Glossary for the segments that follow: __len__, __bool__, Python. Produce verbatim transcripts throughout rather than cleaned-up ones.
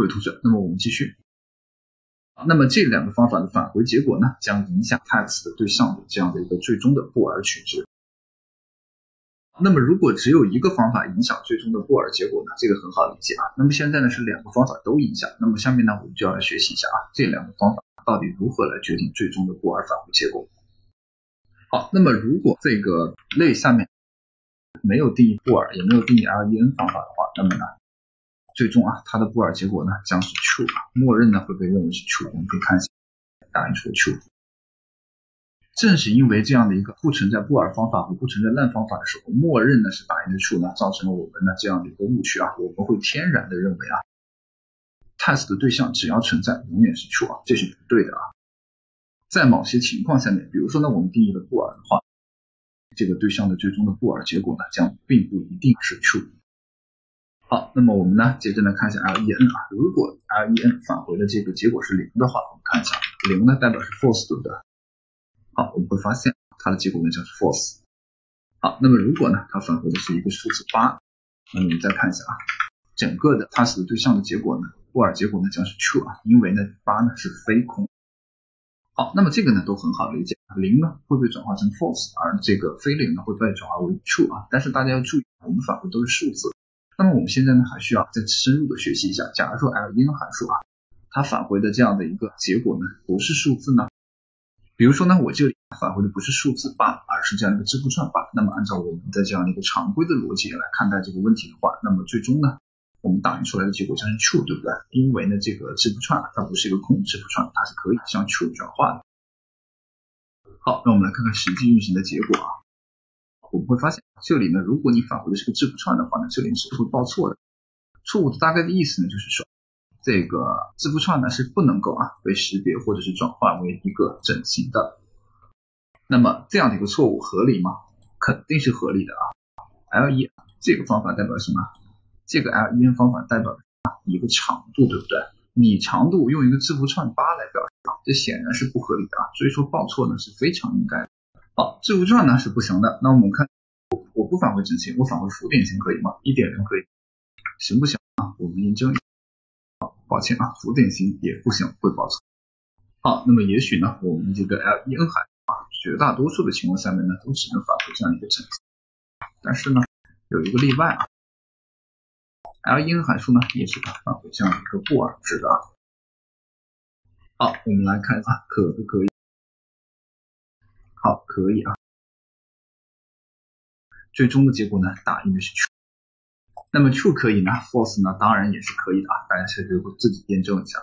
会有读者。那么我们继续。那么这两个方法的返回结果呢，将影响 text 的对象的这样的一个最终的布尔取值。那么如果只有一个方法影响最终的布尔结果呢，这个很好理解啊。那么现在呢是两个方法都影响，那么下面呢我们就要来学习一下啊，这两个方法到底如何来决定最终的布尔返回结果。好，那么如果这个类下面没有定义布尔，也没有定义 len 方法的话，那么呢最终啊，它的布尔结果呢将是 true， 默认呢会被认为是 true。我们可以看一下答案出 true。正是因为这样的一个不存在布尔方法和不存在 len 方法的时候，默认呢是打印的 true 呢，造成了我们呢这样的一个误区啊，我们会天然的认为啊 ，test 的对象只要存在，永远是 true 啊，这是不对的啊。在某些情况下面，比如说呢，我们定义了布尔的话，这个对象的最终的布尔结果呢，将并不一定是 true。好，那么我们呢，接着呢看一下 len 啊，如果 len 返回的这个结果是零的话，我们看一下零呢代表是 false， 对不对？好，我们会发现它的结果呢叫 false。好，那么如果呢它返回的是一个数字八，那么我们再看一下啊，整个的 task 的对象的结果呢，布尔结果呢将是 true 啊，因为呢八呢是非空。好，那么这个呢都很好理解，零呢会被转化成 false， 而这个非零呢会被转化为 true 啊，但是大家要注意，我们返回都是数字。那么我们现在呢还需要再深入的学习一下，假如说 len 函数啊，它返回的这样的一个结果呢不是数字呢，比如说呢我这里返回的不是数字八，而是这样一个字符串八，那么按照我们的这样一个常规的逻辑来看待这个问题的话，那么最终呢我们打印出来的结果将是 true， 对不对？因为呢这个字符串它不是一个空字符串，它是可以向 true 转化的。好，那我们来看看实际运行的结果啊。我们会发现这里呢，如果你返回的是个字符串的话呢，这里是会报错的。错误的大概的意思呢，就是说这个字符串呢是不能够啊被识别或者是转化为一个整形的。那么这样的一个错误合理吗？肯定是合理的啊。len 这个方法代表什么？这个 len 方法代表一个长度，对不对？你长度用一个字符串八来表示，这显然是不合理的啊。所以说报错呢是非常应该的。好，字符串呢是不行的。那我们看，我不返回整形，我返回浮点型可以吗？一点零可以，行不行啊？我们验证一下。好，抱歉啊，浮点型也不行，会报错。好，那么也许呢，我们这个 len 函数啊，绝大多数的情况下面呢，都只能返回这样一个整形。但是呢，有一个例外啊 ，len 函数呢，也只能返回这样一个布尔值的啊。好，我们来看一下可不可以。好，可以啊。最终的结果呢，打印的是 true。那么 true 可以呢 ，false 呢，当然也是可以的啊。大家现在就自己验证一下。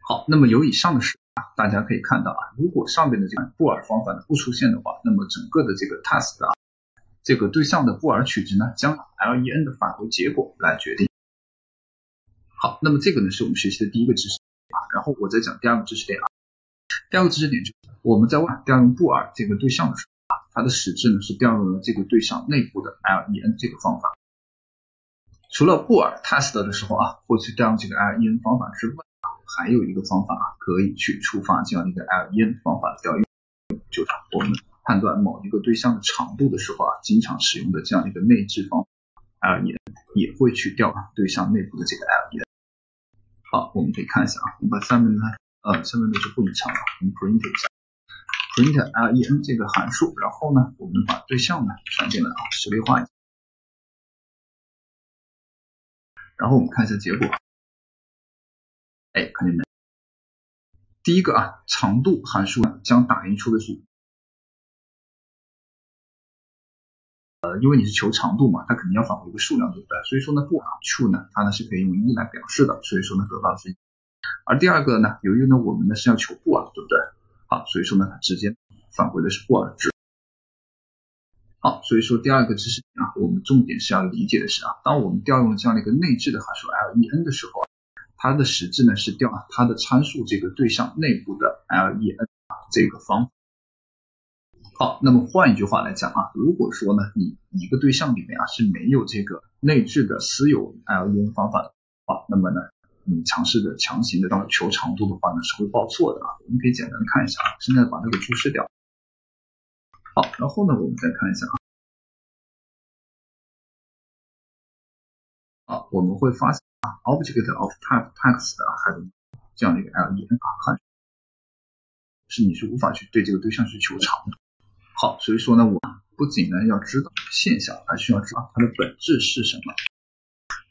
好，那么由以上的事啊，大家可以看到啊，如果上面的这个布尔方法呢不出现的话，那么整个的这个 task 啊，这个对象的布尔取值呢，将 len 的返回结果来决定。好，那么这个呢是我们学习的第一个知识点啊。然后我再讲第二个知识点啊。第二个知识点就是我们在外调用布尔这个对象的时候啊，它的实质呢是调用了这个对象内部的 len 这个方法。除了布尔 test 的时候啊，或去调用这个 len 方法之外，还有一个方法啊，可以去触发这样一个 len 方法的调用，就是我们判断某一个对象的长度的时候啊，经常使用的这样一个内置方法 len 也会去调对象内部的这个 len。好，我们可以看一下啊，我们把上面呢。呃，下面呢就不隐藏了，我们 print 一下 ，print len 这个函数，然后呢，我们把对象呢传进来啊，实例化一下，然后我们看一下结果，哎，看见没？第一个啊，长度函数呢将打印出的是，呃，因为你是求长度嘛，它肯定要返回一个数量，对不对？所以说呢，布尔 true 呢，它呢是可以用一来表示的，所以说呢，得到的是。而第二个呢，由于呢我们呢是要求布尔，对不对？好，所以说呢它直接返回的是布尔值。好，所以说第二个知识点啊，我们重点是要理解的是啊，当我们调用这样的一个内置的函数 len 的时候啊，它的实质呢是调啊它的参数这个对象内部的 len 这个方法。好，那么换一句话来讲啊，如果说呢你一个对象里面啊是没有这个内置的私有 len 方法的话，那么呢。你尝试的强行的到求长度的话呢，是会报错的啊。我们可以简单的看一下啊，现在把这个注释掉。好，然后呢，我们再看一下啊。好，我们会发现啊 object of type text 啊，还有这样的一个 len 啊函数，是你是无法去对这个对象去求长度。好，所以说呢，我不仅呢要知道现象，还需要知道它的本质是什么。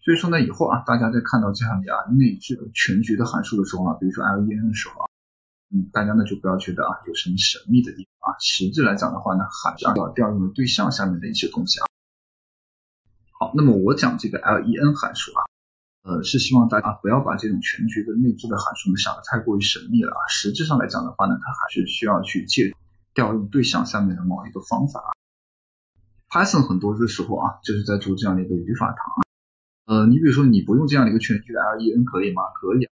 所以说呢，以后啊，大家在看到这样的啊内置全局的函数的时候啊，比如说 len 的时候啊，嗯，大家呢就不要觉得啊有什么神秘的地方啊，实质来讲的话呢，还是按照调用的对象下面的一些东西啊。好，那么我讲这个 len 函数啊。 呃，是希望大家不要把这种全局的内置的函数呢想得太过于神秘了啊。实质上来讲的话呢，它还是需要去借调用对象下面的某一个方法。Python 很多的时候啊，就是在做这样的一个语法堂啊。呃，你比如说你不用这样的一个全局的 len 可以吗？可以啊。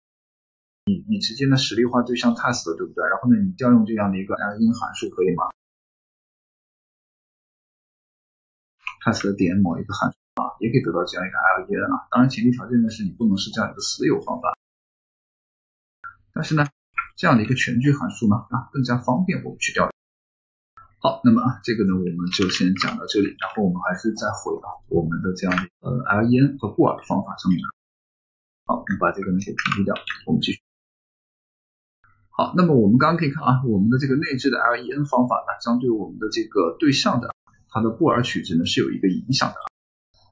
你你直接呢实例化对象 test 的，对不对？然后呢，你调用这样的一个 len 函数可以吗 ？test 点某一个函数。 啊，也可以得到这样一个 len 啊，当然前提条件呢是你不能是这样一个私有方法，但是呢，这样的一个全局函数呢啊更加方便我们去调用。好，那么啊这个呢我们就先讲到这里，然后我们还是再回到我们的这样的呃 len 和布尔的方法上面。好，我们把这个呢给屏蔽掉，我们继续。好，那么我们刚刚可以看啊，我们的这个内置的 len 方法呢，将对我们的这个对象的它的布尔取值呢是有一个影响的。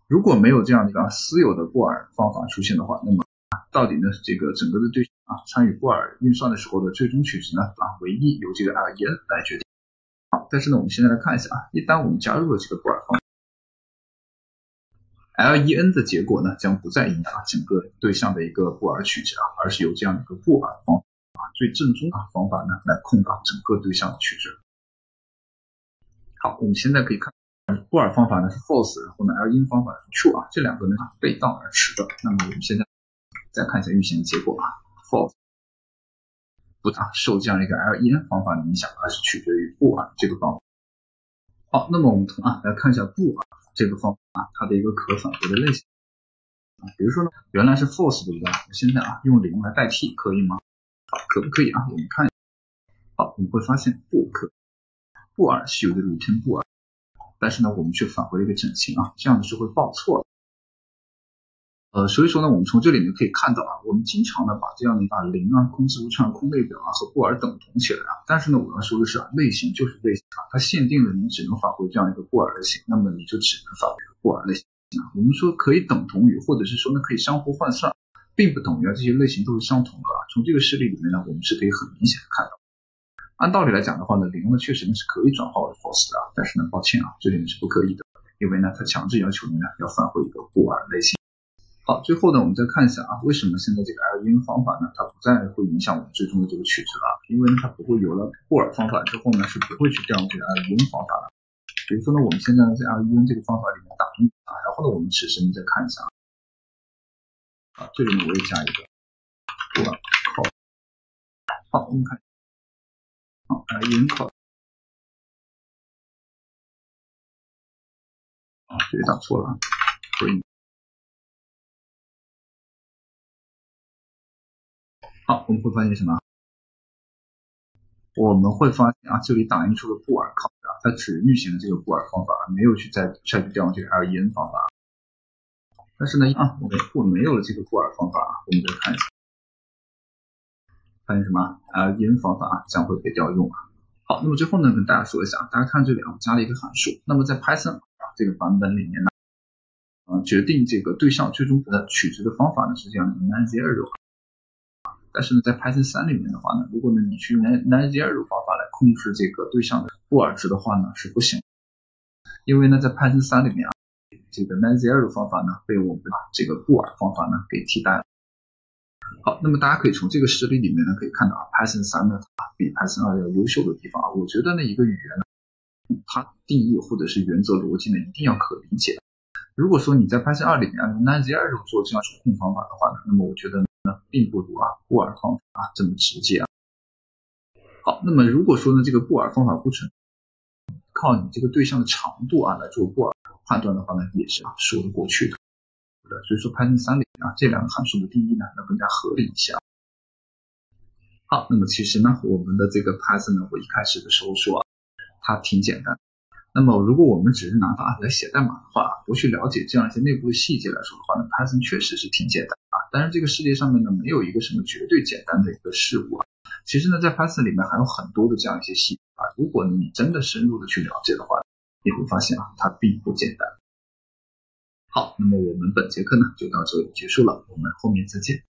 如果没有这样的一个私有的布尔方法出现的话，那么到底呢这个整个的对象啊参与布尔运算的时候的最终取值呢啊唯一由这个 len 来决定。好，但是呢我们现在来看一下啊，一旦我们加入了这个布尔方法 ，len 的结果呢将不再影响整个对象的一个布尔取值啊，而是由这样的一个布尔方法啊最正宗的方法呢来控告整个对象的取值。好，我们现在可以看。 布尔方法呢是 false， 然后呢 len 方法是 true 啊，这两个呢背道而驰的。那么我们现在再看一下运行的结果啊 ，false 不大受这样一个 len 方法的影响，而是取决于布尔这个方法。好，那么我们从啊来看一下布尔这个方法啊它的一个可反驳的类型啊，比如说呢原来是 false 对不对？现在啊用零来代替可以吗？好，可不可以啊？我们看一下，好，我们会发现不可，布尔是有这个 return 布尔。 但是呢，我们却返回了一个整形啊，这样子是会报错的。呃，所以说呢，我们从这里面可以看到啊，我们经常呢把这样的啊零啊、空字符串、空列表啊和布尔等同起来啊。但是呢，我要说的是啊，类型就是类型啊，它限定了你只能返回这样一个布尔类型，那么你就只能返回布尔类型啊。我们说可以等同于，或者是说呢可以相互换算，并不等于啊这些类型都是相同的啊。从这个事例里面呢，我们是可以很明显的看到。 按道理来讲的话呢，零呢确实呢是可以转化为 false 的啊，但是呢，抱歉啊，这里呢是不可以的，因为呢它强制要求你呢要返回一个布尔类型。好，最后呢我们再看一下啊，为什么现在这个 len 方法呢它不再会影响我们最终的这个取值了？因为呢它不会有了布尔方法之后呢是不会去调用这个 len 方法了。比如说呢我们现在在 len 这个方法里面打印啊，然后呢我们此时呢再看一下啊，啊这里呢我也加一个布尔 call。好，我们看。 好，来引考啊，这里打错了，所以好，我们会发现什么？我们会发现啊，这里打印出了布尔考的，它只运行了这个布尔方法，没有去再下去调用这个 len 方法。但是呢，啊，我们我没有了这个布尔方法，我们再看一下。 发现什么 len 方法啊将会被调用啊。好，那么最后呢跟大家说一下，大家看这里啊，我加了一个函数。那么在 Python 这个版本里面呢，呃，决定这个对象最终的取值的方法呢是这样的 nine zero 啊。但是呢，在 Python 三里面的话呢，如果呢你去用 nine zero 方法来控制这个对象的布尔值的话呢是不行，因为呢在 Python 三里面啊，这个 nine zero 方法呢被我们啊这个布尔方法呢给替代了。 好，那么大家可以从这个实例里面呢，可以看到啊 ，Python 三呢比 Python 二要优秀的地方啊，我觉得呢一个语言呢，它定义或者是原则逻辑呢一定要可理解。如果说你在 Python 二里面用 nine zero 做这样手控方法的话呢，那么我觉得呢并不如啊布尔方法啊这么直接啊。好，那么如果说呢这个布尔方法不成，靠你这个对象的长度啊来做布尔判断的话呢，也是啊说得过去的。 所以说 Python 三里啊，这两个函数的定义呢，要更加合理一些。好，那么其实呢，我们的这个 Python 呢，我一开始的时候说、啊、它挺简单，那么如果我们只是拿 Python 来写代码的话，不去了解这样一些内部的细节来说的话，那 Python 确实是挺简单啊。但是这个世界上面呢，没有一个什么绝对简单的一个事物啊。其实呢，在 Python 里面还有很多的这样一些细节啊。如果你真的深入的去了解的话，你会发现啊，它并不简单。好，那么我们本节课呢就到这里结束了，我们后面再见。